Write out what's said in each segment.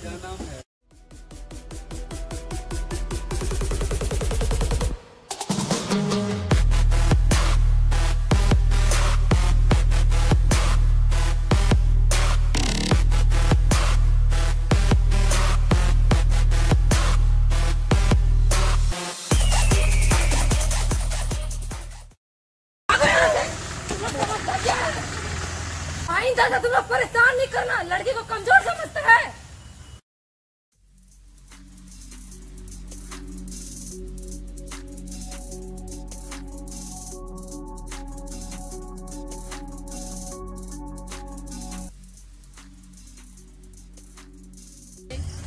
क्या नाम है? आइंदा से तुम लोग परेशान नहीं करना, लड़की को कमजोर समझते हैं।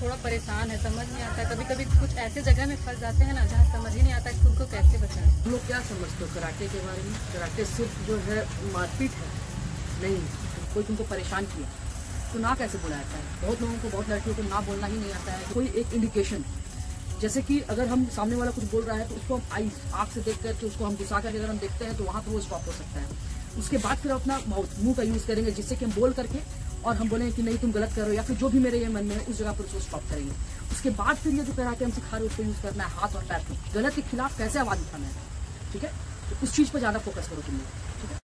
थोड़ा परेशान है, समझ नहीं आता। कभी कभी कुछ ऐसे जगह में फंस जाते हैं ना जहाँ समझ ही नहीं आता कि उनको कैसे बचाएं। हम लोग क्या समझते हो कराटे के बारे में? कराटे सिर्फ जो है मारपीट है, नहीं कोई तुमको परेशान किया तो ना कैसे बुलाता है। बहुत लोगों को, बहुत लड़कियों को ना बोलना ही नहीं आता है। कोई एक इंडिकेशन, जैसे कि अगर हम सामने वाला कुछ बोल रहा है तो उसको हम आँख से देख कर, तो उसको हम गुस्सा करके अगर हम देखते हैं तो वहाँ पर वो स्टॉप हो सकता है। उसके बाद फिर अपना माउथ, मुंह का यूज़ करेंगे जिससे कि हम बोल करके और हम बोलेंगे कि नहीं तुम गलत कर रहे हो, या फिर जो भी मेरे ये मन में है उस जगह पर उसको स्टॉप करेंगे। उसके बाद फिर ये जो कराटे हम सिखा रहे हैं उसको यूज़ करना है हाथ और पैर को। गलत के खिलाफ कैसे आवाज़ उठाना है, ठीक है, तो उस चीज़ पर ज़्यादा फोकस करो तुम लोग, ठीक है।